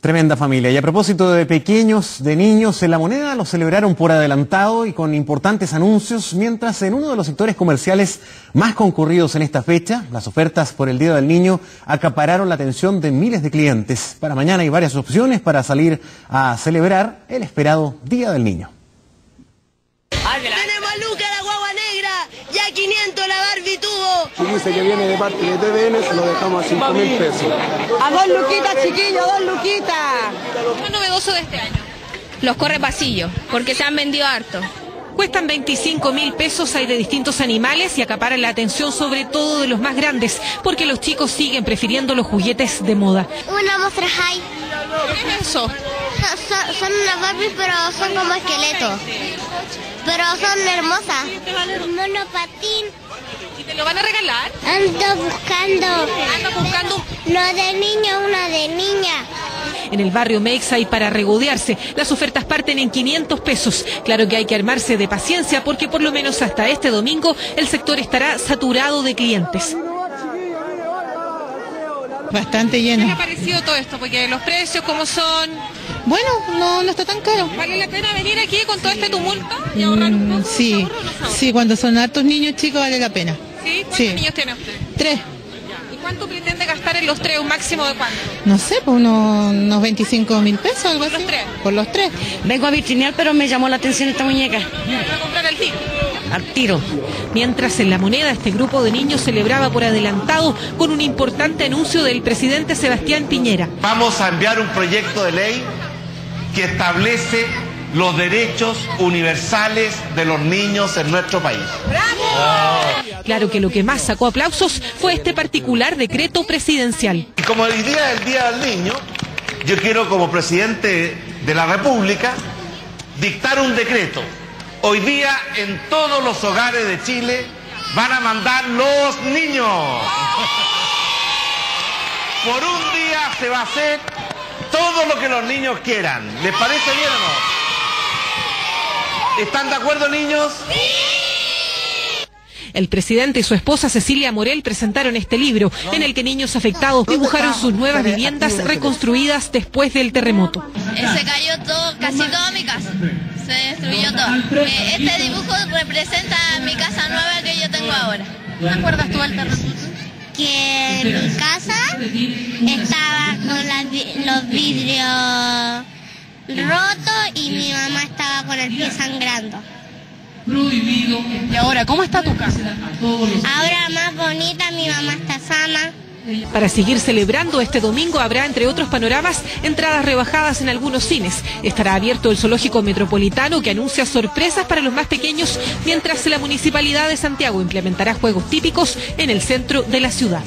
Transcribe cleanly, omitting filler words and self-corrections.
Tremenda familia. Y a propósito de pequeños, de niños, en La Moneda los celebraron por adelantado y con importantes anuncios, mientras en uno de los sectores comerciales más concurridos en esta fecha, las ofertas por el Día del Niño acapararon la atención de miles de clientes. Para mañana hay varias opciones para salir a celebrar el esperado Día del Niño. ¡Tenemos Luca la guagua negra! ¡Ya 500 la Barbie tuvo! Si dice que viene de parte de TVN, se lo dejamos a 5.000 pesos. ¡A 2 luquitas, chiquillos! ¡A 2 luquitas! Lo novedoso de este año, los corre pasillo, porque se han vendido harto. Cuestan 25.000 pesos, hay de distintos animales y acaparan la atención sobre todo de los más grandes, porque los chicos siguen prefiriendo los juguetes de moda. Una mostra high. ¿Qué es eso? Son unas Barbies, pero son como esqueletos. Pero son hermosas. Monopatín. ¿Y te lo van a regalar? Ando buscando. ¿Ando buscando? Lo de niño, una de niña. En el barrio Meixa y para regodearse, las ofertas parten en 500 pesos. Claro que hay que armarse de paciencia porque por lo menos hasta este domingo el sector estará saturado de clientes. Bastante lleno. ¿Qué te ha parecido todo esto? Porque los precios, ¿cómo son? Bueno, no está tan caro. ¿Vale la pena venir aquí con todo este tumulto y ahorrar un poco? Sí, sí, cuando son hartos niños chicos vale la pena. ¿Sí? ¿Cuántos niños tiene usted? 3. ¿Cuánto pretende gastar en los 3? ¿Un máximo de cuánto? No sé, pues unos 25.000 pesos, algo así. ¿Por los 3? Por los 3. Vengo a vitrinear, pero me llamó la atención esta muñeca. ¿La va a comprar al tiro? Al tiro. Mientras en La Moneda, este grupo de niños celebraba por adelantado con un importante anuncio del presidente Sebastián Piñera. Vamos a enviar un proyecto de ley que establece los derechos universales de los niños en nuestro país. ¡Bravo! Claro que lo que más sacó aplausos fue este particular decreto presidencial. Y como hoy día es el Día del Niño, yo quiero como presidente de la República dictar un decreto. Hoy día en todos los hogares de Chile van a mandar los niños. Por un día se va a hacer todo lo que los niños quieran. ¿Les parece bien o no? ¿Están de acuerdo, niños? ¡Sí! El presidente y su esposa Cecilia Morel presentaron este libro, en el que niños afectados dibujaron sus nuevas viviendas reconstruidas después del terremoto. Se cayó todo, casi toda mi casa. Se destruyó todo. Este dibujo representa mi casa nueva que yo tengo ahora. ¿Te acuerdas tú del terremoto? Que mi casa estaba con los vidrios roto y mi mamá estaba con el pie sangrando. ¿Y ahora cómo está tu casa? Ahora más bonita, mi mamá está sana. Para seguir celebrando este domingo habrá, entre otros panoramas, entradas rebajadas en algunos cines. Estará abierto el zoológico metropolitano, que anuncia sorpresas para los más pequeños, mientras la Municipalidad de Santiago implementará juegos típicos en el centro de la ciudad.